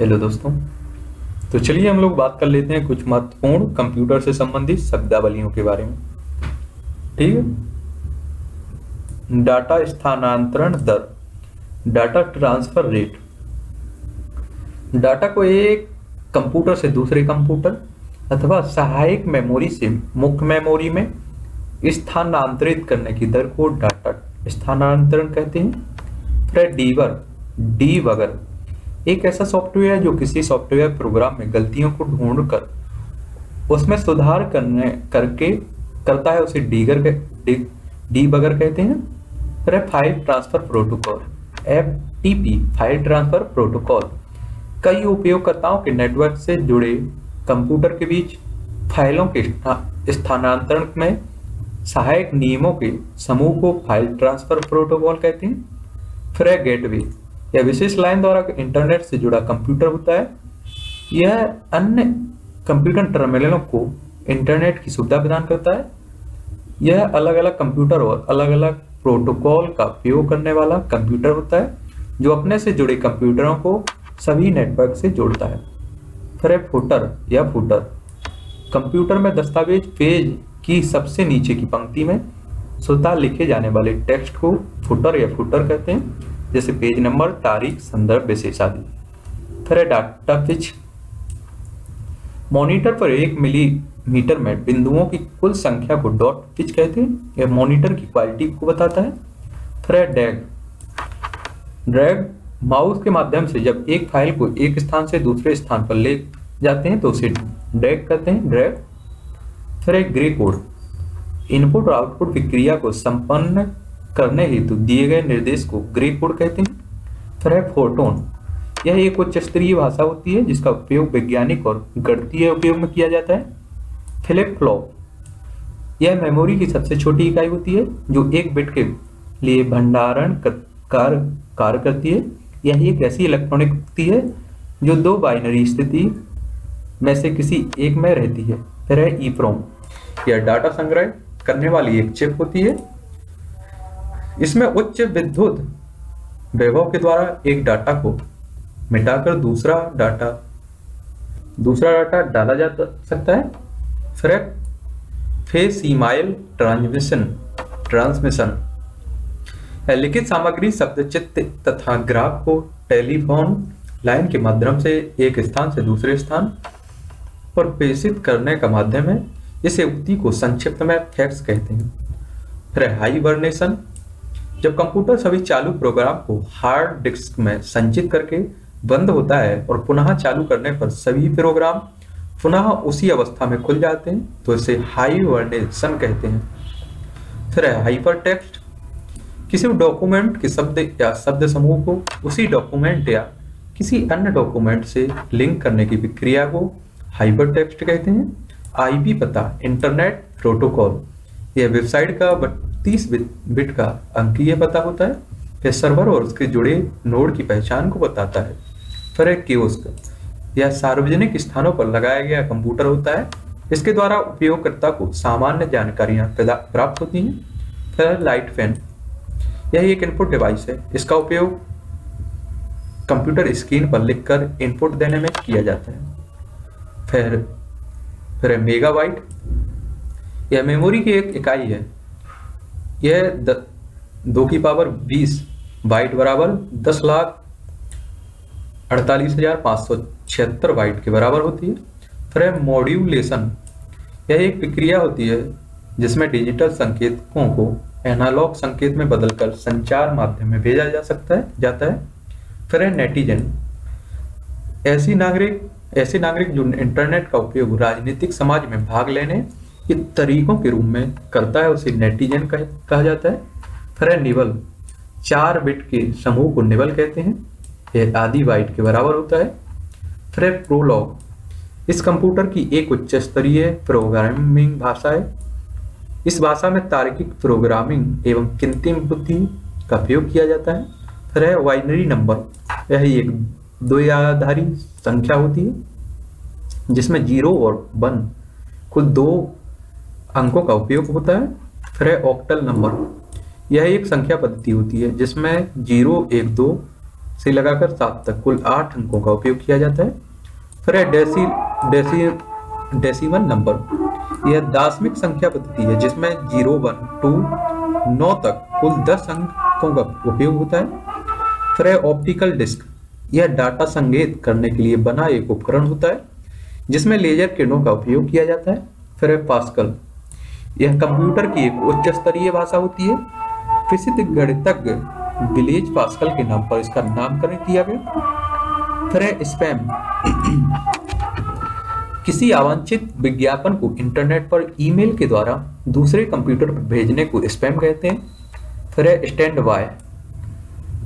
Hello दोस्तों, तो चलिए हम लोग बात कर लेते हैं कुछ महत्वपूर्ण कंप्यूटर से संबंधित शब्दावलियों के बारे में। ठीक है, डाटा स्थानांतरण दर, डाटा ट्रांसफर रेट, डाटा को एक कंप्यूटर से दूसरे कंप्यूटर अथवा सहायक मेमोरी से मुख्य मेमोरी में स्थानांतरित करने की दर को डाटा स्थानांतरण कहते हैं। प्रेडीवर डी वगैरह एक ऐसा सॉफ्टवेयर है जो किसी सॉफ्टवेयर प्रोग्राम में गलतियों को ढूंढकर उसमें सुधार करता है, उसे डीबगर कहते हैं। फिर file transfer protocol FTP, file transfer protocol कई उपयोगकर्ताओं के नेटवर्क से जुड़े कंप्यूटर के बीच फाइलों के स्थानांतरण में सहायक नियमों के समूह को फाइल ट्रांसफर प्रोटोकॉल कहते हैं। फिर गेटवे, यह विशेष लाइन द्वारा इंटरनेट से जुड़ा कंप्यूटर होता है। यह अन्य कंप्यूटर टर्मिनलों को इंटरनेट की सुविधा प्रदान करता है। यह अलग अलग कंप्यूटर और अलग अलग प्रोटोकॉल का उपयोग करने वाला कंप्यूटर होता है जो अपने से जुड़े कंप्यूटरों को सभी नेटवर्क से जोड़ता है। फिर फुटर या फुटर, कंप्यूटर में दस्तावेज पेज की सबसे नीचे की पंक्ति में स्वतः लिखे जाने वाले टेक्स्ट को फुटर या फुटर कहते हैं, जैसे पेज नंबर, तारीख, संदर्भ विशेष आदि। फिर डाटा पिच, मॉनिटर पर 1 मिलीमीटर में बिंदुओं की कुल संख्या को डॉट पिच कहते हैं। यह मॉनिटर की क्वालिटी को बताता है। फिर ड्रैग, माउस के माध्यम से जब एक फाइल को एक स्थान से दूसरे स्थान पर ले जाते हैं तो उसे ड्रैग कहते हैं, ड्रैग। फिर ग्रे कोड, इनपुट और आउटपुट की क्रिया को संपन्न करने हेतु दिए गए निर्देश को ग्रे कोड कहते हैं। फिर है फोटोन, यह एक उच्च स्तरीय भाषा होती है जिसका उपयोग वैज्ञानिक और गणितीय उपयोग में किया जाता है। फ्लिप फ्लॉप, यह मेमोरी की सबसे छोटी इकाई होती है जो 1 बिट के लिए भंडारण कार्य करती है। यह एक ऐसी इलेक्ट्रॉनिक होती है जो 2 बाइनरी स्थिति में से किसी एक में रहती है। फिर है ईप्रोम, यह डाटा संग्रह करने वाली एक चिप होती है। इसमें उच्च विद्युत वैभव के द्वारा एक डाटा को मिटाकर दूसरा डाटा डाला जा सकता है। फिर फेसिमाइल ट्रांसमिशन, लिखित सामग्री शब्द, चित्र तथा ग्राफ को टेलीफोन लाइन के माध्यम से एक स्थान से दूसरे स्थान पर प्रेषित करने का माध्यम है। इस युक्ति को संक्षिप्त में फैक्स कहते हैं। फिर हाइबरनेशन, जब कंप्यूटर सभी चालू प्रोग्राम को हार्ड डिस्क में संचित करके बंद होता है और पुनः चालू करने पर सभी प्रोग्राम पुनः उसी अवस्था में खुल जाते हैं तो इसे हाइबरनेशन कहते हैं। फिर हाइपरटेक्स्ट, किसी डॉक्यूमेंट के शब्द या शब्द समूह को उसी डॉक्यूमेंट या किसी अन्य डॉक्यूमेंट से लिंक करने की प्रक्रिया को हाइपरटेक्स्ट कहते हैं। आईपी पता, इंटरनेट प्रोटोकॉल, यह वेबसाइट का 30 बिट का अंकीय पता होता है। फिर सर्वर और उसके जुड़े नोड की पहचान को बताता है। फिर कियोस्क, यह सार्वजनिक स्थानों पर लगाया गया कंप्यूटर होता है, इसके द्वारा उपयोगकर्ता को सामान्य जानकारियां प्राप्त होती हैं। फिर लाइट फैन, यह एक इनपुट डिवाइस है, इसका उपयोग कंप्यूटर स्क्रीन पर लिखकर इनपुट देने में किया जाता है। फिर मेगाबाइट, यह मेमोरी की एक इकाई है, यह 2 की पावर 20 बाइट बराबर 10,48,576 बाइट के बराबर होती है। फिर मॉड्यूलेशन, यह एक प्रक्रिया होती है जिसमें डिजिटल संकेतकों को एनालॉग संकेत में बदलकर संचार माध्यम में भेजा जाता है। फिर नेटिजन, ऐसे नागरिक जो इंटरनेट का उपयोग राजनीतिक समाज में भाग लेने तरीकों के रूप में करता है उसे नेटिजन कहा जाता है। फिर निबल, 4 बिट के समूह को निबल कहते हैं, यह आधी बाइट के बराबर होता है। फिर प्रोलॉग, इस कंप्यूटर की एक उच्च स्तरीय प्रोग्रामिंग भाषा है। इस भाषा में तार्किक प्रोग्रामिंग एवं कृत्रिम बुद्धि का प्रयोग किया जाता है। फिर बाइनरी नंबर, यह एक द्विआधारी संख्या होती है जिसमें 0 और 1 कुल 2 अंकों का उपयोग होता है। फिर ऑक्टल नंबर, यह एक संख्या पद्धति होती है जिसमें 0, 1, 2 से लगाकर 7 तक कुल 8 अंकों का उपयोग किया जाता है। फिर है डेसिमल नंबर। यह दाशमिक संख्या पद्धति है जिसमें 0, 1, 2, 9 तक कुल 10 अंकों का उपयोग होता है। फिर है ऑप्टिकल डिस्क। यह डाटा संकेत करने के लिए बना एक उपकरण होता है जिसमें लेजर किरणों का उपयोग किया जाता है। फिर है पास्कल। यह कंप्यूटर की एक उच्च स्तरीय भाषा होती है। प्रसिद्ध गणितज्ञ ब्लेज पास्कल के नाम पर इसका नामकरण किया गया। फिर है स्पैम। किसी अवांछित विज्ञापन को इंटरनेट पर ईमेल के द्वारा दूसरे कंप्यूटर पर भेजने को स्पैम कहते हैं। फिर है स्टैंड बाय।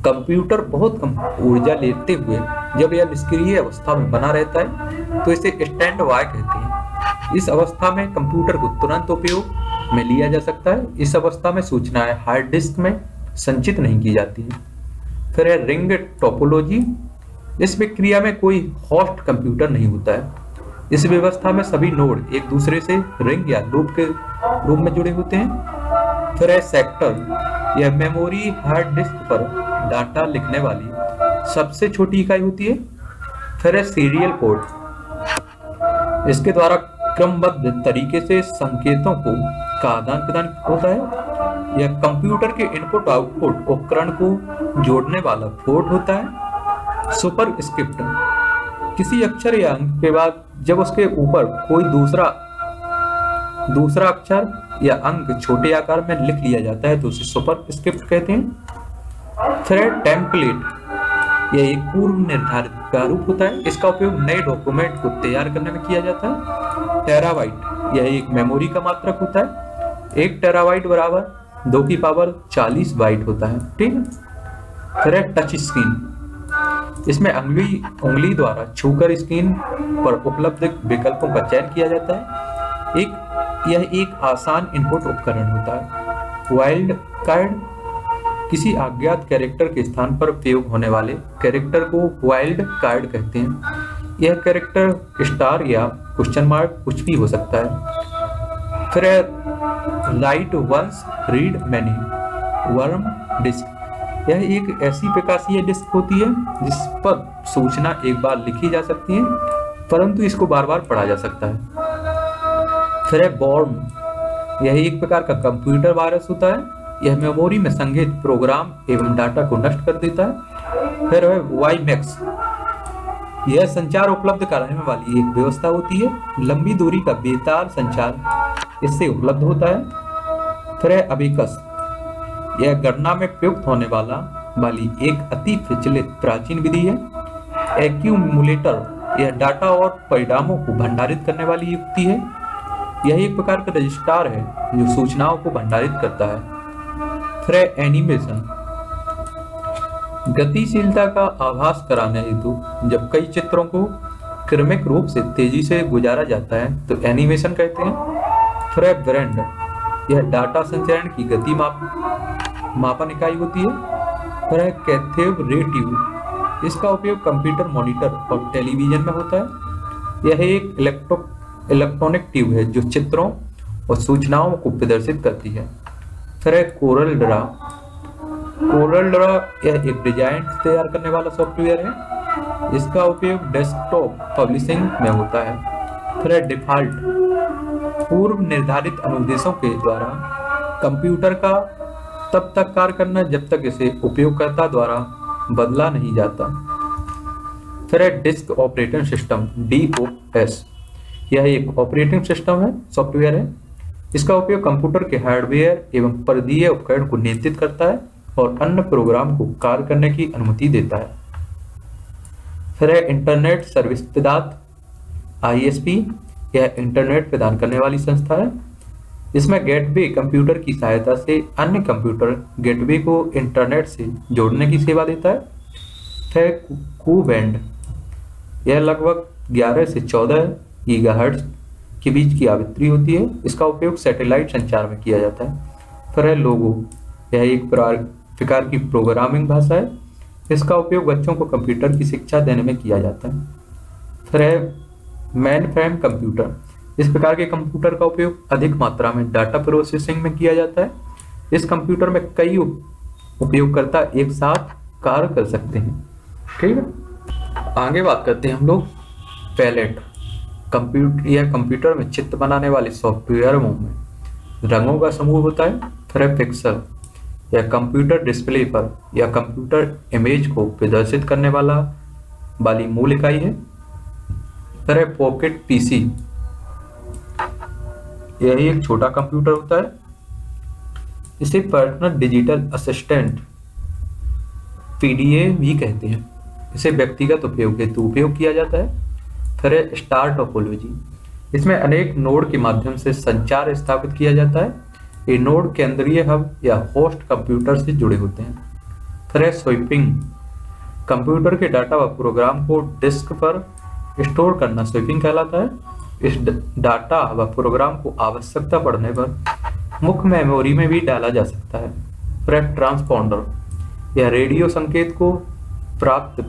कंप्यूटर बहुत कम ऊर्जा लेते हुए जब यह निष्क्रिय अवस्था में बना रहता है तो इसे स्टैंड बाय कहते हैं। इस अवस्था में कंप्यूटर को तुरंत उपयोग में लिया जा सकता है। इस अवस्था में सूचनाएं हार्ड डिस्क में संचित नहीं की जाती है। फिर है रिंग टोपोलॉजी। इस प्रक्रिया में कोई होस्ट कंप्यूटर नहीं होता है। इस व्यवस्था में सभी नोड एक दूसरे से रिंग या लूप के रूप में जुड़े होते हैं। फिर है सेक्टर। यह मेमोरी हार्ड डिस्क पर डाटा लिखने वाली सबसे छोटी इकाई होती है। फिर है सीरियल कोड। इसके द्वारा क्रमबद्ध तरीके से संकेतों को का आदान प्रदान होता है। यह कंप्यूटर के इनपुट आउटपुट उपकरण को जोड़ने वाला पोर्ट होता है। सुपरस्क्रिप्ट। किसी अक्षर या अंक के बाद जब उसके ऊपर कोई दूसरा अक्षर या अंक छोटे आकार में लिख लिया जाता है तो उसे सुपरस्क्रिप्ट कहते हैं। फिर है टेम्पलेट। यह एक पूर्व निर्धारित प्रारूप होता है। इसका उपयोग नए डॉक्यूमेंट को तैयार करने में किया जाता है। टेराबाइट। यह एक मेमोरी का मात्रक होता है। 1 टेराबाइट बराबर 2 की पावर 40 बाइट होता है, ठीक है। फिर है टच स्क्रीन। इसमें उंगली द्वारा छूकर स्क्रीन पर उपलब्ध विकल्पों का चयन किया जाता है। यह एक आसान इनपुट उपकरण होता है। Wild card. किसी अज्ञात कैरेक्टर के स्थान पर प्रयोग होने वाले कैरेक्टर को वाइल्ड कार्ड कहते हैं। यह कैरेक्टर स्टार या क्वेश्चन मार्क कुछ भी हो सकता है। फिर write once read many worm disk. यह एक ऐसी प्रकाशीय डिस्क होती है जिस पर सूचना एक बार लिखी जा सकती है परंतु इसको बार बार पढ़ा जा सकता है। फिर बॉर्म। यह एक प्रकार का कंप्यूटर वायरस होता है। यह मेमोरी में संगीत प्रोग्राम एवं डाटा को नष्ट कर देता है। फिर है वाईमैक्स। यह संचार उपलब्ध कराने वाली एक व्यवस्था होती है। लंबी दूरी का बेतार संचार इससे उपलब्ध होता है। फिर है अबेकस। यह गणना में प्रयुक्त होने वाली एक अति प्रचलित प्राचीन विधि है। एक्यूमुलेटर। यह डाटा और परिणामों को भंडारित करने वाली युक्ति है। यह एक प्रकार का रजिस्ट्रार है जो सूचनाओं को भंडारित करता है। फिर एनिमेशन। गतिशीलता का आभास कराने हेतु जब कई चित्रों को क्रमिक रूप से तेजी से गुजारा जाता है तो एनिमेशन कहते हैं। फिर ब्रेंड। यह डाटा संचरण की गति मापन इकाई होती है। फिर कैथेड रेटिव। इसका उपयोग कंप्यूटर मॉनिटर और टेलीविजन में होता है। यह एक इलेक्ट्रॉनिक ट्यूब है जो चित्रों और सूचनाओं को प्रदर्शित करती है। फिर है कोरल ड्रा। कोरल ड्रा यह एक डिजाइन तैयार करने वाला सॉफ्टवेयर है। इसका उपयोग डेस्कटॉप पब्लिशिंग में होता है। फिर है डिफॉल्ट। पूर्व निर्धारित अनुदेशों के द्वारा कंप्यूटर का तब तक कार्य करना जब तक इसे उपयोगकर्ता द्वारा बदला नहीं जाता। फिर है डिस्क ऑपरेटिंग सिस्टम DOS। यह एक ऑपरेटिंग सिस्टम है, सॉफ्टवेयर है। इसका उपयोग कंप्यूटर के हार्डवेयर एवं परदीय उपकरण को नियंत्रित करता है और अन्य प्रोग्राम को कार्य करने की अनुमति देता है। फिर है इंटरनेट सर्विस प्रदाता ISP। यह इंटरनेट प्रदान करने वाली संस्था है। इसमें गेटवे कंप्यूटर की सहायता से अन्य कंप्यूटर गेटवे को इंटरनेट से जोड़ने की सेवा देता है। फिर कूबैंड। यह लगभग 11 से 14 गीगाहर्ट्ज के बीच की आवृत्ति होती है। इसका उपयोग सैटेलाइट संचार में किया जाता है। फिर है लोगो। यह एक प्रकार की प्रोग्रामिंग भाषा है। इसका उपयोग बच्चों को कंप्यूटर की शिक्षा देने में किया जाता है। फिर है मेनफ्रेम कंप्यूटर। इस प्रकार के कंप्यूटर का उपयोग अधिक मात्रा में डाटा प्रोसेसिंग में किया जाता है। इस कंप्यूटर में कई उपयोगकर्ता एक साथ कार्य कर सकते हैं। ठीक है, आगे बात करते हैं हम लोग पैलेट, कंप्यूटर या कंप्यूटर में चित्र बनाने वाले सॉफ्टवेयर में रंगों का समूह होता है। फिर है पिक्सल, या कंप्यूटर डिस्प्ले पर या कंप्यूटर इमेज को प्रदर्शित करने वाली मूल इकाई है। फिर है पॉकेट पीसी, यही एक छोटा कंप्यूटर होता है, इसे पर्सनल डिजिटल असिस्टेंट पीडीए भी कहते हैं, इसे व्यक्तिगत उपयोग हेतु उपयोग किया जाता है। फिर है स्टार टोपोलॉजी, इसमें अनेक नोड के माध्यम से संचार स्थापित किया जाता है, ये नोड केंद्रीय हब या होस्ट कंप्यूटर से जुड़े होते हैं। फिर है स्वीपिंग, कंप्यूटर के डाटा व प्रोग्राम को डिस्क पर स्टोर करना स्वीपिंग कहलाता है। इस डाटा व प्रोग्राम को आवश्यकता पड़ने पर मुख्य मेमोरी में भी डाला जा सकता है। फिर है ट्रांसपोंडर, यह रेडियो संकेत को प्राप्त,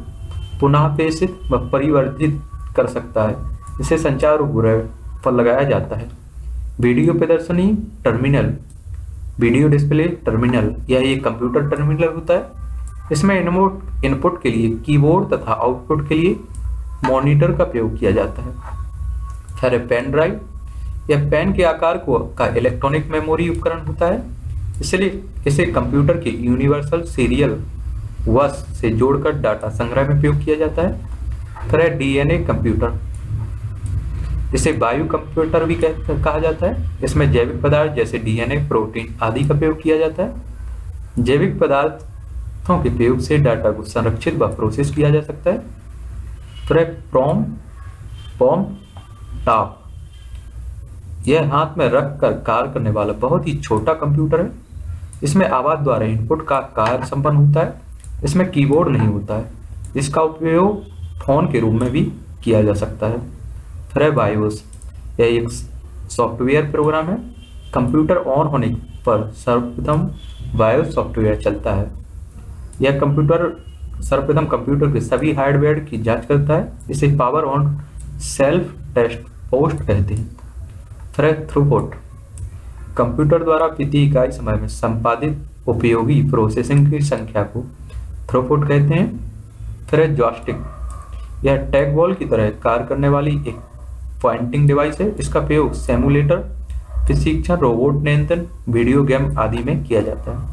पुनः प्रेषित व परिवर्तित कर सकता है, इसे संचार उपग्रह पर लगाया जाता है। वीडियो प्रदर्शनी टर्मिनल, वीडियो डिस्प्ले टर्मिनल, यह एक कंप्यूटर टर्मिनल होता है, इसमें इनपुट के लिए कीबोर्ड तथा आउटपुट के लिए मॉनिटर का प्रयोग किया जाता है। फिर पेन ड्राइव, यह पेन के आकार का इलेक्ट्रॉनिक मेमोरी उपकरण होता है, इसलिए इसे कंप्यूटर के यूनिवर्सल सीरियल बस से जोड़कर डाटा संग्रह में प्रयोग किया जाता है। फिर डीएनए कंप्यूटर, इसे बायो कंप्यूटर भी कहा जाता है, इसमें जैविक पदार्थ जैसे डीएनए, प्रोटीन आदि का प्रयोग किया जाता है। जैविक पदार्थों के प्रयोग से डाटा को संरक्षित व प्रोसेस किया जा सकता है। टॉप, यह हाथ में रखकर कार्य करने वाला बहुत ही छोटा कंप्यूटर है, इसमें आवाज द्वारा इनपुट का कार्य संपन्न होता है, इसमें कीबोर्ड नहीं होता है, इसका उपयोग फोन के रूप में भी किया जा सकता है। फिर बायोस, यह एक सॉफ्टवेयर प्रोग्राम है, कंप्यूटर ऑन होने पर सर्वप्रथम बायोस सॉफ्टवेयर चलता है, यह कंप्यूटर सर्वप्रथम कंप्यूटर के सभी हार्डवेयर की जांच करता है, इसे power on self test POST कहते हैं। फिर थ्रूपुट, कंप्यूटर द्वारा प्रति इकाई समय में संपादित उपयोगी प्रोसेसिंग की संख्या को थ्रूपुट कहते हैं। फिर जॉयस्टिक, यह टैग बॉल की तरह कार्य करने वाली एक पॉइंटिंग डिवाइस है, इसका प्रयोग सिमुलेटर, प्रशिक्षण, रोबोट नियंत्रण, वीडियो गेम आदि में किया जाता है।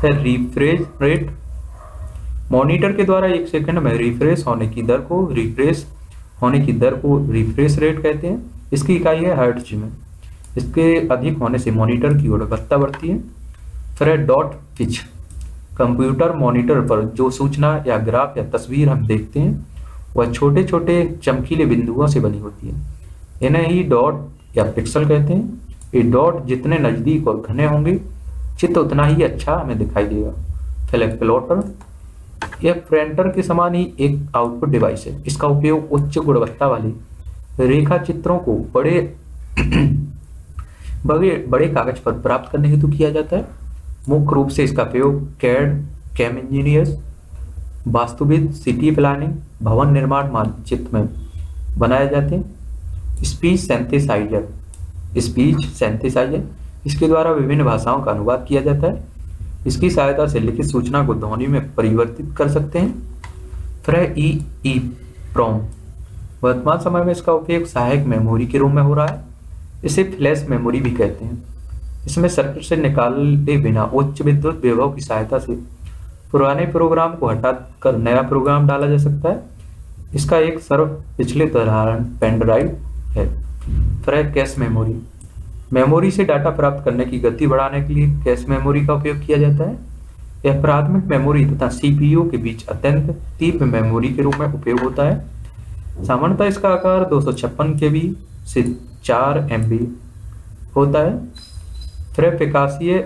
फिर रिफ्रेश रेट, मॉनिटर के द्वारा एक सेकंड में रिफ्रेश होने की दर को रिफ्रेश रेट कहते हैं, इसकी इकाई है हर्ट्ज में, इसके अधिक होने से मॉनिटर की गुणवत्ता बढ़ती है। फिर डॉट पिच, कंप्यूटर मॉनिटर पर जो सूचना या ग्राफ या तस्वीर हम देखते हैं वह छोटे छोटे चमकीले बिंदुओं से बनी होती है, इन्हें ही डॉट या पिक्सल कहते हैं। ये डॉट जितने नजदीक और घने होंगे चित्र उतना ही अच्छा हमें दिखाई देगा। फिर प्लॉटर, यह प्रिंटर के समान ही एक आउटपुट डिवाइस है, इसका उपयोग उच्च गुणवत्ता वाले रेखा चित्रों को बड़े कागज पर प्राप्त करने हेतु किया जाता है। मुख्य रूप से इसका प्रयोग कैड, कैम इंजीनियर्स, वास्तुविद, सिटी प्लानिंग, भवन निर्माण मानचित्र में बनाए जाते हैं। स्पीच सेंथेसाइजर, इसके द्वारा विभिन्न भाषाओं का अनुवाद किया जाता है, इसकी सहायता से लिखित सूचना को ध्वनि में परिवर्तित कर सकते हैं। फिर है EEPROM, वर्तमान समय में इसका उपयोग सहायक मेमोरी के रूप में हो रहा है, इसे फ्लैश मेमोरी भी कहते हैं, इसमें सर्किट से निकाले बिना उच्च विद्युत विभव की सहायता से पुराने प्रोग्राम को हटाकर नया प्रोग्राम डाला जा सकता है, इसका एक सर्व विचलित उदाहरण पेन ड्राइव है। फिर है कैश मेमोरी, मेमोरी से डाटा प्राप्त करने की गति बढ़ाने के लिए कैश मेमोरी का उपयोग किया जाता है, यह प्राथमिक मेमोरी तथा सीपीयू के बीच अत्यंत तीव्र मेमोरी के रूप में उपयोग होता है। सामान्यतः इसका आकार 256 KB से 4 MB होता है। फिर प्रकाशीय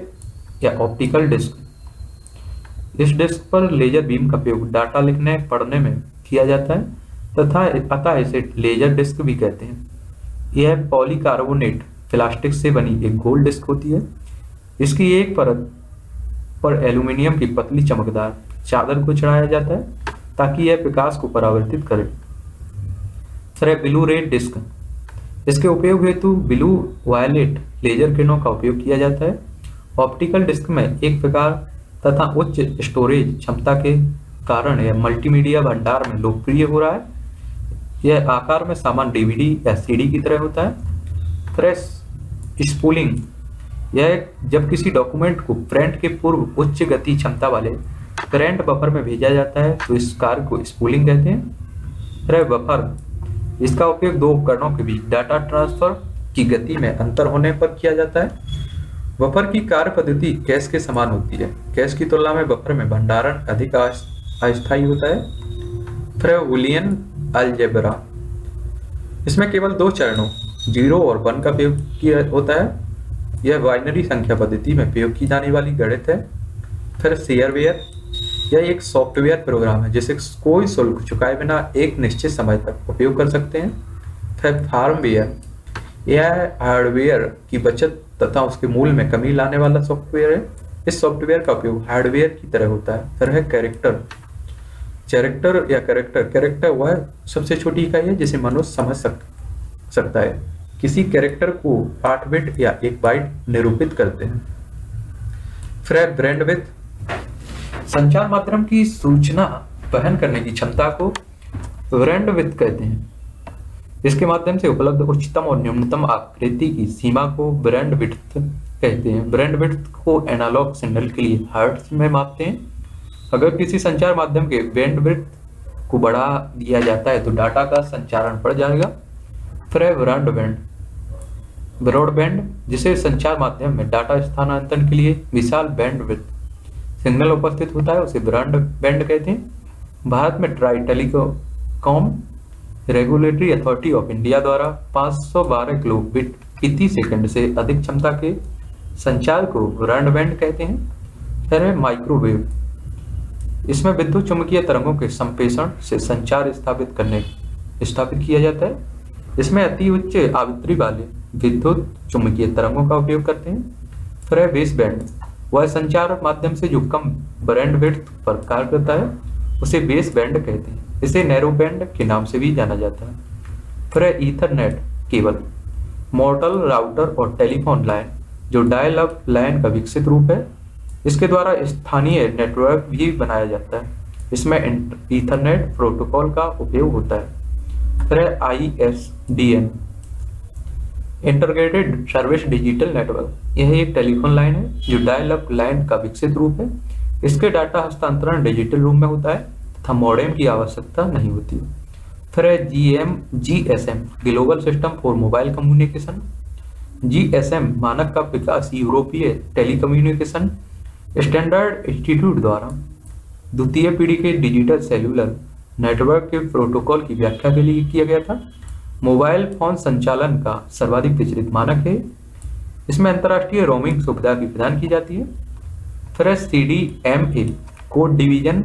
या ऑप्टिकल डिस्क, इस डिस्क पर लेजर बीम का उपयोग डाटा लिखने पढ़ने में किया जाता है तथा अतः इसे लेजर डिस्क भी कहते हैं। यह पॉलीकार्बोनेट प्लास्टिक से बनी एक गोल डिस्क होती है, इसकी एक परत पर एल्यूमिनियम की पतली चमकदार चादर को चढ़ाया जाता है ताकि यह प्रकाश को परावर्तित करे। फिर ब्लू रे डिस्क, इसके उपयोग हेतु ब्लू वायलेट लेजर किरणों का उपयोग किया जाता है। ऑप्टिकल डिस्क में एक प्रकार तथा उच्च स्टोरेज क्षमता के कारण है मल्टीमीडिया भंडार में लोकप्रिय हो रहा है। यह आकार में सामान्य डीवीडी या सीडी की तरह होता है। प्रेस स्पूलिंग, यह जब किसी डॉक्यूमेंट को प्रिंट के पूर्व उच्च गति क्षमता वाले करंट बफर में भेजा जाता है तो इस कार्य को स्पूलिंग कहते हैं। ट्राई बफर, इसका उपयोग दो उपकरणों के बीच डाटा ट्रांसफर की गति में अंतर होने पर किया जाता है। बफर की कार्य पद्धति कैश के समान होती है। कैश की तुलना में बफर में भंडारण अधिक अस्थायी होता है। फिर बूलियन अलजेब्रा, इसमें केवल दो चरणों 0 और 1 का प्रयोग किया होता है। यह बाइनरी संख्या पद्धति में प्रयोग की जाने वाली गणित है। फिर शेयरवेयर, यह एक सॉफ्टवेयर प्रोग्राम है जिसे कोई शुल्क चुकाए बिना एक निश्चित समय तक उपयोग कर सकते हैं। फिर फार्मवेयर, यह हार्डवेयर की बचत तथा उसके मूल्य में कमी लाने वाला सॉफ्टवेयर है। इस सॉफ्टवेयर का उपयोग हार्डवेयर की तरह होता है। फिर है कैरेक्टर, कैरेक्टर या कैरेक्टर, कैरेक्टर वह सबसे छोटी इकाई है जिसे मनुष्य समझ सकता है। किसी कैरेक्टर को 8 बिट या 1 बाइट निरूपित करते हैं। फिर है बैंडविड्थ, संचार माध्यम की सूचना वहन करने की क्षमता को बैंडविड्थ कहते हैं। इसके माध्यम से उपलब्ध उच्चतम और न्यूनतम आकृति की सीमा को बैंडविड्थ कहते हैं। बैंडविड्थ को एनालॉग सिग्नल के लिए हर्ट्ज में मापते हैं। अगर किसी संचार माध्यम के बैंडविड्थ को बढ़ा दिया जाता है तो डाटा का संचारण बढ़ जाएगा। फिर है ब्रॉडबैंड, जिसे संचार माध्यम में डाटा स्थानांतरण के लिए विशाल बैंडविड्थ सिग्नल उपस्थित होता है, उसे ब्रॉडबैंड कहते हैं। भारत में TRAI telecom regulatory authority of India द्वारा 512 किलोबिट प्रति सेकंड से अधिक क्षमता के संचार को ब्रॉडबैंड कहते हैं। फिर है माइक्रोवेव, इसमें विद्युत चुम्बकीय तरंगों के संप्रेषण से संचार स्थापित किया जाता है। इसमें अति उच्च आवृत्ति वाले विद्युत चुम्बकीय तरंगों का उपयोग करते हैं। फिर है बेसबैंड, वह संचार माध्यम से जो कम बैंडविड्थ पर कार्य करता है उसे बेसबैंड कहते हैं। इसे नैरोबैंड के नाम से भी जाना जाता है। फिर ईथरनेट केबल, मॉडल राउटर और टेलीफोन लाइन जो डायल अप लाइन का विकसित रूप है। इसके द्वारा स्थानीय नेटवर्क भी बनाया जाता है। इसमें ईथरनेट प्रोटोकॉल का उपयोग होता है। फिर ISDN, integrated service digital network, यह एक टेलीफोन लाइन है जो डायल अप लाइन का विकसित रूप है। इसके डाटा हस्तांतरण डिजिटल रूप में होता है तथा मॉडेम की आवश्यकता नहीं होती। फिर है GSM, global system for mobile communication. GSM मानक का विकास यूरोपीय टेलीकम्युनिकेशन स्टैंडर्ड इंस्टीट्यूट द्वारा द्वितीय पीढ़ी के डिजिटल सेल्यूलर नेटवर्क के प्रोटोकॉल की व्याख्या के लिए किया गया था। मोबाइल फोन संचालन का सर्वाधिक प्रचलित मानक है। इसमें अंतर्राष्ट्रीय रोमिंग सुविधा भी प्रदान की जाती है। फिर CDMA, code division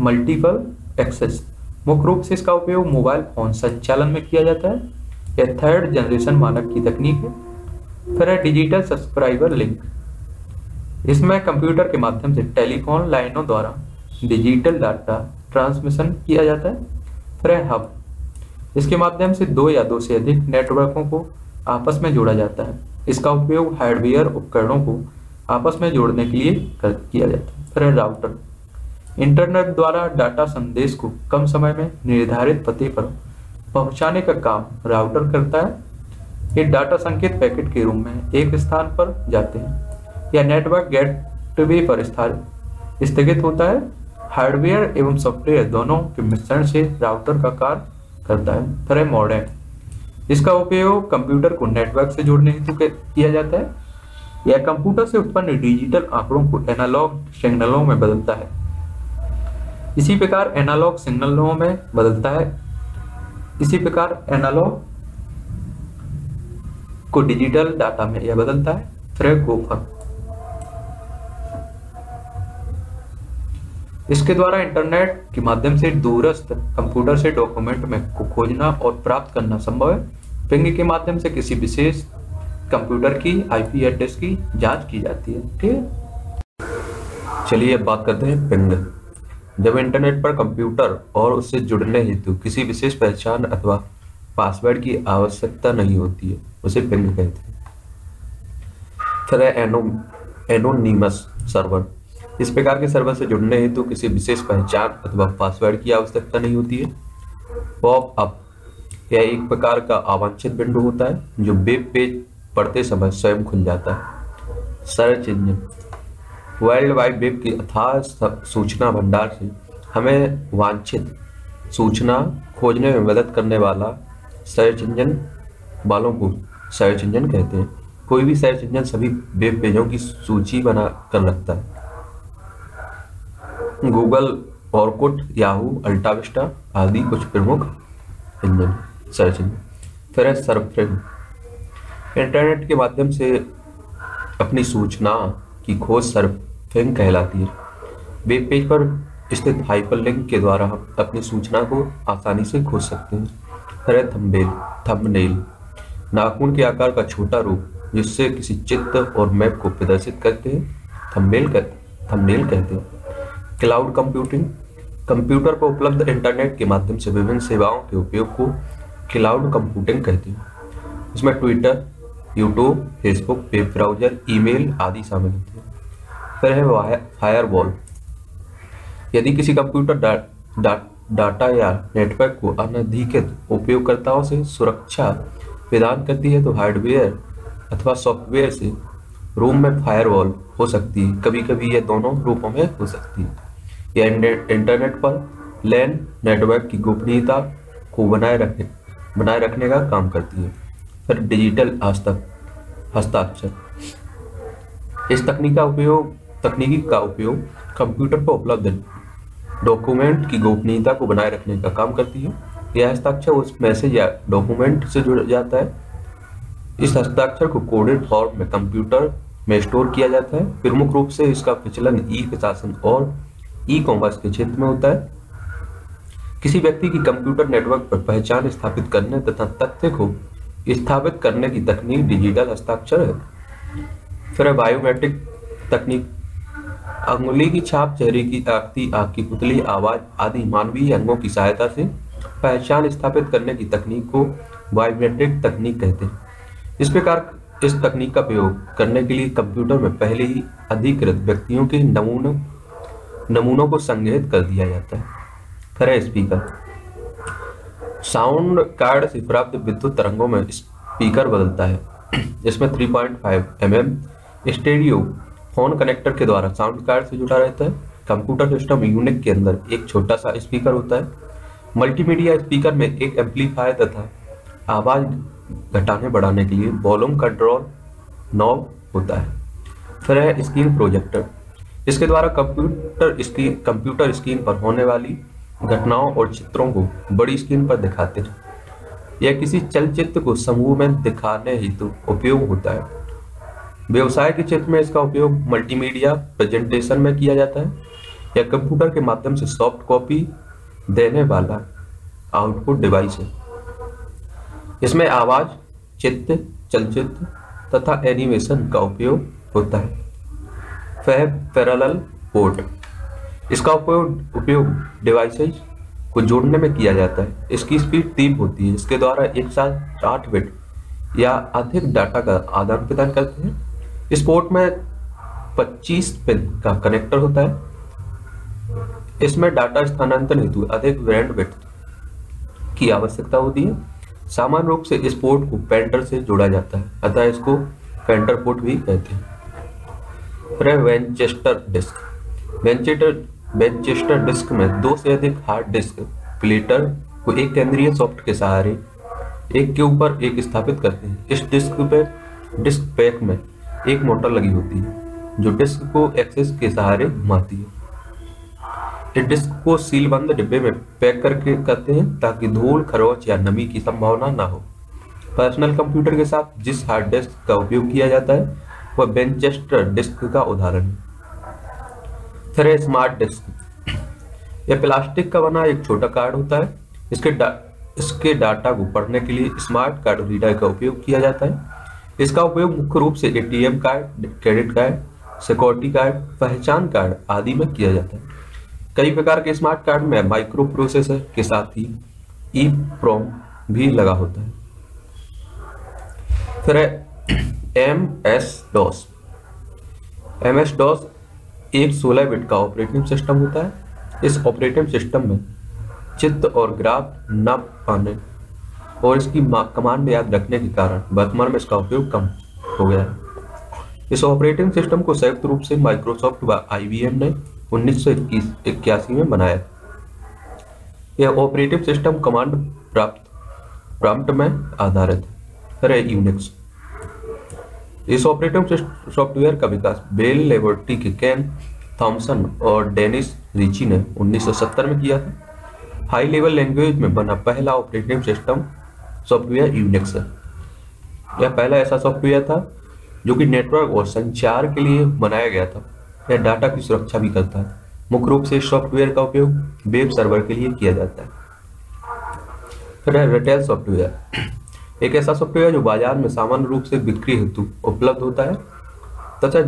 multiple access, मुख्य रूप से इसका उपयोग मोबाइल फोन संचालन में किया जाता है। यह 3rd जनरेशन मानक की तकनीक है। फिर डिजिटल सब्सक्राइबर लिंक, इसमें कंप्यूटर के माध्यम से टेलीफोन लाइनों द्वारा डिजिटल डाटा ट्रांसमिशन किया जाता है। फिर हब, इसके माध्यम से 2 या 2 से अधिक नेटवर्कों को आपस में जोड़ा जाता है। इसका उपयोग हार्डवेयर उपकरणों को आपस में जोड़ने के लिए किया जाता है। फिर राउटर, इंटरनेट द्वारा डाटा संदेश को कम समय में निर्धारित पते पर पहुंचाने का काम राउटर करता है। ये डाटा संकेत पैकेट के रूप में एक स्थान पर जाते हैं या नेटवर्क गेटवे पर स्थगित होता है। हार्डवेयर एवं सॉफ्टवेयर दोनों के मिश्रण से राउटर का कार्य करता है। फिर मॉडेम, इसका उपयोग कंप्यूटर को नेटवर्क से जोड़ने हेतु किया जाता है। यह कंप्यूटर से उत्पन्न डिजिटल आंकड़ों को एनालॉग सिग्नलों में बदलता है। इसी प्रकार एनालॉग सिग्नलों में बदलता है। इसी प्रकार एनालॉग को डिजिटल डाटा में यह बदलता है। फिर गोफर, इसके द्वारा इंटरनेट के माध्यम से दूरस्थ कंप्यूटर से डॉक्यूमेंट में को खोजना और प्राप्त करना संभव है। पिंग के माध्यम से किसी विशेष कंप्यूटर की IP एड्रेस की जांच की जाती है। ठीक, चलिए अब बात करते हैं पिंग। जब इंटरनेट पर कंप्यूटर और उससे जुड़ने हेतु किसी विशेष पहचान अथवा पासवर्ड की आवश्यकता नहीं होती है, उसे पिंग कहते हैं। फिर एनोनिमस सर्वर, इस प्रकार के सर्वर से जुड़ने हेतु किसी विशेष पहचान अथवा पासवर्ड की आवश्यकता नहीं होती है। पॉप अप यह एक प्रकार का अवांछित विंडो होता है जो वेब पेज पढ़ते समय स्वयं खुल जाता है। Search engine world wide web की अथाह सूचना भंडार से हमें वांछित सूचना खोजने में मदद करने वाला सर्च इंजन वालों को सर्च इंजन कहते हैं। कोई भी सर्च इंजन सभी वेब पेजों की सूची बना कर रखता है। गूगल, ऑरकुट, याहू, अल्टाविस्टा आदि कुछ प्रमुख इंजन सर्च इंजन। फिर है सर्फिंग, इंटरनेट के माध्यम से अपनी सूचना की खोज सर्फिंग कहलाती है। वेब पेज पर स्थित हाइपरलिंक के द्वारा हम अपनी सूचना को आसानी से खोज सकते हैं। फिर है थंबनेल, नाखून के आकार का छोटा रूप जिससे किसी चित्र और मैप को प्रदर्शित करते हैं थंबनेल कहते हैं। क्लाउड कंप्यूटिंग, कंप्यूटर पर उपलब्ध इंटरनेट के माध्यम से विभिन्न सेवाओं के उपयोग को क्लाउड कंप्यूटिंग कहते हैं। इसमें Twitter, YouTube, Facebook, web browser, email आदि शामिल होते हैं। फिर है फायरवॉल, यदि किसी कंप्यूटर डाटा या नेटवर्क को अनधिकृत उपयोगकर्ताओं से सुरक्षा प्रदान करती है तो हार्डवेयर अथवा सॉफ्टवेयर से रूम में फायरवॉल हो सकती है। कभी कभी यह दोनों रूपों में हो सकती है। यह इंटरनेट पर लैन नेटवर्क की गोपनीयता को बनाए रखने का काम करती है। फिर डिजिटल हस्ताक्षर, इस तकनीक का उपयोग कंप्यूटर पर उपलब्ध डॉक्यूमेंट की गोपनीयता को बनाए रखने का काम करती है। यह हस्ताक्षर उस मैसेज या डॉक्यूमेंट से जुड़ जाता है। इस हस्ताक्षर को कोडेड फॉर्म में कंप्यूटर में स्टोर किया जाता है। प्रमुख रूप से इसका प्रचलन ई प्रशासन और ई कॉमर्स के क्षेत्र में होता है। किसी व्यक्ति की कंप्यूटर नेटवर्क पर पहचान स्थापित करने तथा तथ्य को स्थापित करने की तकनीक डिजिटल हस्ताक्षर है। फिर बायोमेट्रिक तकनीक, अंगुली की छाप, चेहरे की आकृति, आंख की पुतली, आवाज आदि मानवीय अंगों की सहायता से पहचान स्थापित करने की तकनीक को बायोमेट्रिक तकनीक कहते हैं। इस प्रकार इस तकनीक का प्रयोग करने के लिए कंप्यूटर में पहले ही अधिकृत व्यक्तियों के नमूनों को संग्रहित कर दिया जाता है। फिर है स्पीकर, साउंड कार्ड से प्राप्त विद्युत तरंगों में स्पीकर बदलता है। इसमें 3.5 mm स्टेरियो फोन कनेक्टर के द्वारा साउंड कार्ड से जुड़ा रहता है। कंप्यूटर सिस्टम यूनिक के अंदर एक छोटा सा स्पीकर होता है। मल्टीमीडिया स्पीकर में एक एम्पलीफायर तथा आवाज घटाने बढ़ाने के लिए वॉल्यूम कंट्रोल नॉब होता है। फिर है स्क्रीन प्रोजेक्टर, इसके द्वारा कंप्यूटर स्क्रीन पर होने वाली घटनाओं और चित्रों को बड़ी स्क्रीन पर दिखाते हैं। यह किसी चलचित्र को समूह में दिखाने हेतु उपयोग होता है। व्यवसाय के क्षेत्र में इसका उपयोग मल्टीमीडिया प्रेजेंटेशन में किया जाता है। यह कंप्यूटर के माध्यम से सॉफ्ट कॉपी देने वाला आउटपुट डिवाइस है। इसमें आवाज, चित्र, चलचित्र तथा एनिमेशन का उपयोग होता है। पैरेलल पोर्ट, इसका उपयोग डिवाइसेज को जोड़ने में किया जाता है। इसकी स्पीड तीव्र होती है। इसके द्वारा एक साथ 8 बिट या अधिक डाटा का आदान प्रदान करते हैं। इस पोर्ट में 25 पिन का कनेक्टर होता है। इसमें डाटा स्थानांतरण हेतु अधिक बैंडविड्थ की आवश्यकता होती है। सामान्य रूप से इस पोर्ट को पेंटर से जोड़ा जाता है, अतः इसको पेंटर पोर्ट भी कहते हैं। फिर वेंचेस्टर डिस्क, वेंचेस्टर डिस्क में 2 से अधिक हार्ड डिस्क प्लेटर को एक केंद्रीय सॉफ्ट के सहारे एक के ऊपर एक स्थापित करते हैं। इस डिस्क पैक में एक मोटर लगी होती है जो डिस्क को एक्सेस के सहारे घुमाती है। डिस्क को सीलबंद डिब्बे में पैक करके करते हैं ताकि धूल, खरोंच या नमी की संभावना ना हो। पर्सनल कंप्यूटर के साथ जिस हार्ड डिस्क का उपयोग किया जाता है वह वेंचेस्टर डिस्क का उदाहरण है। फिर है स्मार्ट डिस्क, यह प्लास्टिक का बना एक छोटा कार्ड होता है। इसके डाटा को पढ़ने के लिए स्मार्ट कार्ड रीडर का उपयोग किया जाता है। इसका उपयोग मुख्य रूप से ATM card, credit card, security card, पहचान कार्ड आदि में किया जाता है। कई प्रकार के स्मार्ट कार्ड में माइक्रो प्रोसेसर के साथ ही EEPROM भी लगा होता है। फिर है MS-DOS, एक 16 बिट का ऑपरेटिंग सिस्टम होता है। इस ऑपरेटिंग सिस्टम में चित्र और ग्राफ न पाने और इसकी कमांड याद रखने के कारण वर्तमान में इसका उपयोग कम हो गया है। इस ऑपरेटिंग सिस्टम को संयुक्त रूप से माइक्रोसॉफ्ट व IBM ने 1981 में बनाया। यह ऑपरेटिंग सिस्टम कमांड प्रॉम्प्ट में आधारित है। यूनिक्स। इस ऑपरेटिंग सॉफ्टवेयर का विकास बेल लेबोरेटरी के केन थॉम्सन और डेनिस रिची ने 1970 में किया था। हाई लेवल लैंग्वेज में बना पहला ऑपरेटिंग सिस्टम सॉफ्टवेयर यूनिक्स है। यह पहला ऐसा सॉफ्टवेयर था जो कि नेटवर्क और संचार के लिए बनाया गया था। यह डाटा की सुरक्षा भी करता है। मुख्य रूप से सॉफ्टवेयर का उपयोग वेब सर्वर के लिए किया जाता है। Retail software. एक ऐसा सॉफ्टवेयर जो बाजार में सामान्य रूप से बिक्री हेतु उपलब्ध होता है तथा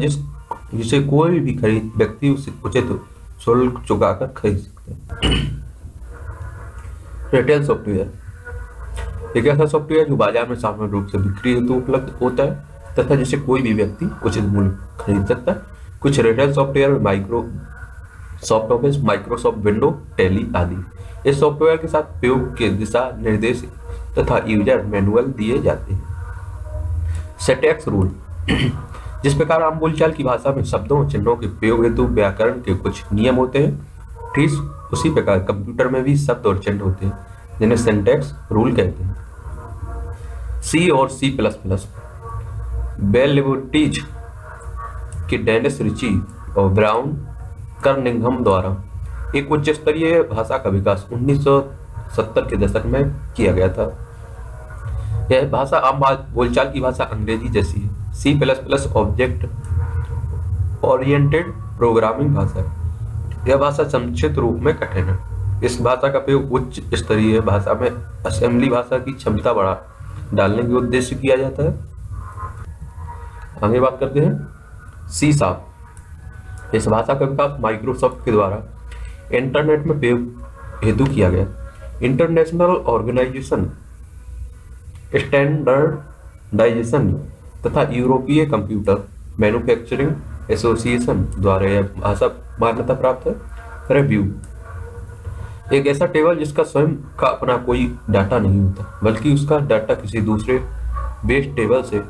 जिसे कोई भी खरीद व्यक्ति उसे उचित शुल्क चुकाकर खरीद सकते हैं। Retail software. एक ऐसा सॉफ्टवेयर जो बाजार में सामान्य रूप से बिक्री हेतु उपलब्ध होता है तथा जिसे कोई भी व्यक्ति उचित मूल्य खरीद सकता है। कुछ retail software Microsoft Office, Microsoft window, Tally आदि। इस सॉफ्टवेयर के साथ उपयोग के दिशा निर्देश तथा यूजर मैनुअल दिए जाते हैं। Syntax rule. जिस प्रकार आम बोलचाल की भाषा में शब्दों और चिन्हों के प्रयोग हेतु व्याकरण के कुछ नियम होते हैं, ठीक उसी प्रकार कंप्यूटर में भी शब्द और चिन्ह होते हैं जिन्हें सिंटैक्स रूल कहते हैं। सी और C++। बेल लेबोरेटरीज के डेनिस रिची और ब्राउन कर्निंघम द्वारा एक उच्च स्तरीय भाषा का विकास 1970 के दशक में किया गया था। यह भाषा आम बोलचाल की भाषा अंग्रेजी जैसी है। C++ ऑब्जेक्ट ओरिएंटेड प्रोग्रामिंग भाषा है। यह भाषा संक्षिप्त रूप में कठिन है। इस भाषा का प्रयोग उच्च स्तरीय भाषा में असेंबली भाषा की क्षमता बढ़ा डालने के उद्देश्य किया जाता है। आगे बात करते हैं सी साफ। इस भाषा का विकास माइक्रोसॉफ्ट के द्वारा इंटरनेट में प्रयोग हेतु किया गया। इंटरनेशनल ऑर्गेनाइजेशन स्टैंडर्डाइजेशन तथा यूरोपीय कंप्यूटर मैन्युफैक्चरिंग एसोसिएशन द्वारा यह भाषा मान्यता प्राप्त है। रिव्यू। एक ऐसा टेबल जिसका स्वयं का अपना कोई डाटा नहीं होता बल्कि उसका डाटा किसी दूसरे बेस टेबल से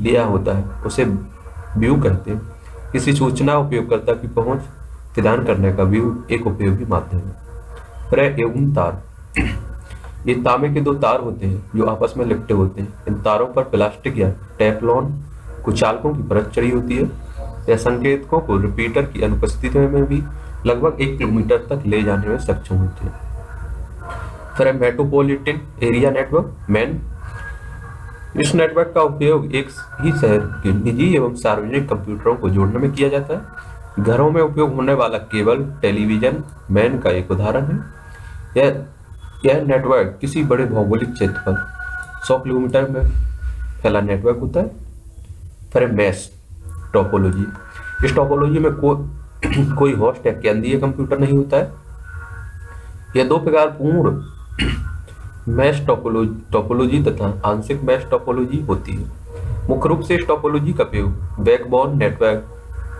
लिया होता है, उसे व्यू कहते हैं। किसी सूचना उपयोगकर्ता की पहुंच प्रदान करने का व्यू एक उपयोगी माध्यम है। ट्रैक एवं तार। ये तांबे के दो तार होते हैं जो आपस में लिपटे होते हैं। इन तारों पर प्लास्टिक या टेफ्लॉन कुचालकों की परत चढ़ी होती है। यह संकेतकों को रिपीटर की अनुपस्थिति में भी लगभग 1 किलोमीटर तक ले जाने में सक्षम होते हैं। फिर मेट्रोपोलिटन एरिया नेटवर्क, मैन। इस नेटवर्क का उपयोग एक ही शहर के निजी एवं सार्वजनिक कंप्यूटरों को जोड़ने में किया जाता है। घरों में उपयोग होने वाला केबल टेलीविजन मैन का एक उदाहरण है। यह नेटवर्क किसी बड़े भौगोलिक क्षेत्र पर 100 किलोमीटर में फैला नेटवर्क होता है। फिर मैश टोपोलॉजी। इस टोपोलॉजी में कोई होस्ट या केंद्रीय कंप्यूटर नहीं होता है। यह दो प्रकार पूर्ण मैश टोपोलॉजी तथा आंशिक मैश टोपोलॉजी होती है। मुख्य रूप से इस टोपोलॉजी का प्रयोग बैकबोन नेटवर्क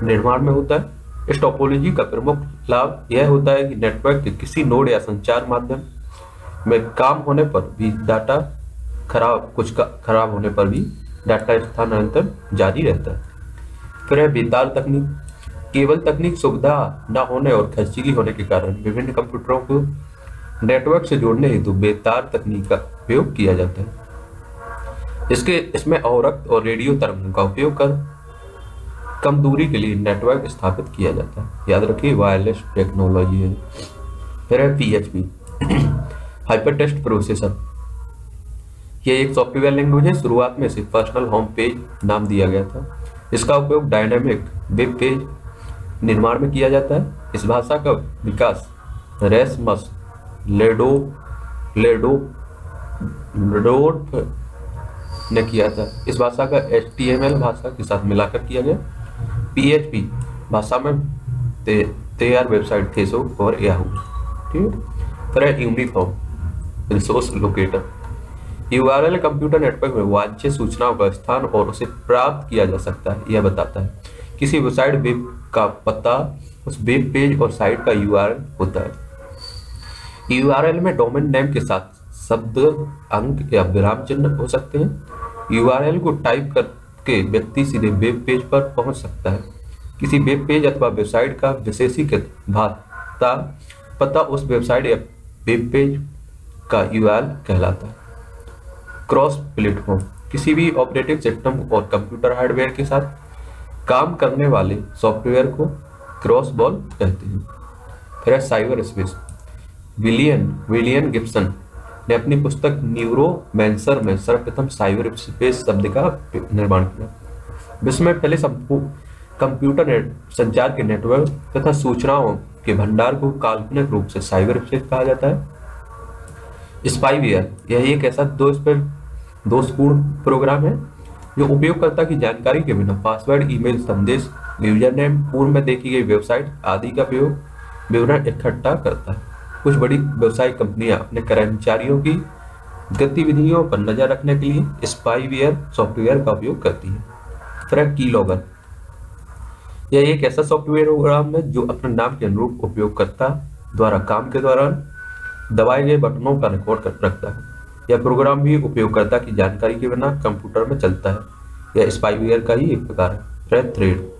निर्माण में होता है। इस टोपोलॉजी का प्रमुख लाभ यह होता है कि नेटवर्क के किसी नोड या संचार माध्यम में काम होने पर भी डाटा खराब होने पर भी डाटा स्थानांतरण जारी रहता है। फिर बेतार तकनीक। केवल तकनीक सुविधा न होने और खर्चीली होने के कारण विभिन्न कंप्यूटरों को नेटवर्क से जोड़ने हेतु बेतार तकनीक का उपयोग किया जाता है। इसमें अवरक्त और रेडियो तरंगों का उपयोग कर कम दूरी के लिए नेटवर्क स्थापित किया जाता है। याद रखिए वायरलेस टेक्नोलॉजी है। फिर है PHP हाइपर टेक्स्ट प्रोसेसर। यह एक सॉफ्टवेयर लैंग्वेज है। शुरुआत में इसे पर्सनल होम पेज नाम दिया गया था। इसका उपयोग डायनामिक वेब पेज निर्माण में किया जाता है। इस भाषा का विकास रेसमस लेडोफ ने किया था। इस भाषा का HTML भाषा के साथ मिलाकर किया गया। PHP भाषा में 13 वेबसाइट फेसबुक और याहू, ठीक है। फिर uniform resource locator. URL computer network में वांछित सूचनाओं का स्थान और उसे प्राप्त किया जा सकता है यह बताता है। किसी वेबसाइट वेब का पता उस वेब पेज और साइट का यूआरएल होता है। यूआरएल में डोमेन नेम के साथ शब्द, अंक या विराम चिन्ह हो सकते हैं। यूआरएल को टाइप करके व्यक्ति सीधे वेब पेज पर पहुंच सकता है। किसी वेब पेज अथवा वेबसाइट का विशेषीकृत भाता पता उस वेबसाइट या वेब पेज का यूआरएल कहलाता है। क्रॉस प्लेटफॉर्म, किसी भी ऑपरेटिंग सिस्टम और कंप्यूटर हार्डवेयर के साथ काम करने वाले सॉफ्टवेयर को क्रॉस बॉल कहते हैं। फिर है साइबर स्पेस। विलियन गिब्सन ने अपनी पुस्तक न्यूरोमैंसर में सर्वप्रथम साइबर स्पेस शब्द का निर्माण किया। विश्व में पहले कंप्यूटर संचार के नेटवर्क तथा सूचनाओं के भंडार को काल्पनिक रूप से साइबर स्पेस कहा जाता है। स्पाईवेयर, यह एक ऐसा दोषपूर्ण प्रोग्राम है जो उपयोगकर्ता की जानकारी के बिना पासवर्ड, ईमेल संदेश, यूजर नेम, पूर्व में देखी गई वेबसाइट आदि का विवरण इकट्ठा करता है। कुछ बड़ी व्यवसायिक कंपनियां अपने कर्मचारियों की गतिविधियों पर नजर रखने के लिए स्पाईवेयर सॉफ्टवेयर का उपयोग करती है। फिर कीलॉगर, यह एक ऐसा सॉफ्टवेयर प्रोग्राम है जो अपने नाम के अनुरूप उपयोगकर्ता द्वारा काम के दौरान दबाए गए बटनों का रिकॉर्ड कर रखता है। यह प्रोग्राम भी उपयोगकर्ता की जानकारी के बिना कंप्यूटर में चलता है। यह स्पाईवेयर का ही एक प्रकार है। थ्रेड,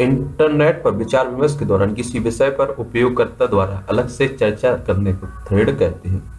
इंटरनेट पर विचार विमर्श के दौरान किसी विषय पर उपयोगकर्ता द्वारा अलग से चर्चा करने को थ्रेड कहते हैं।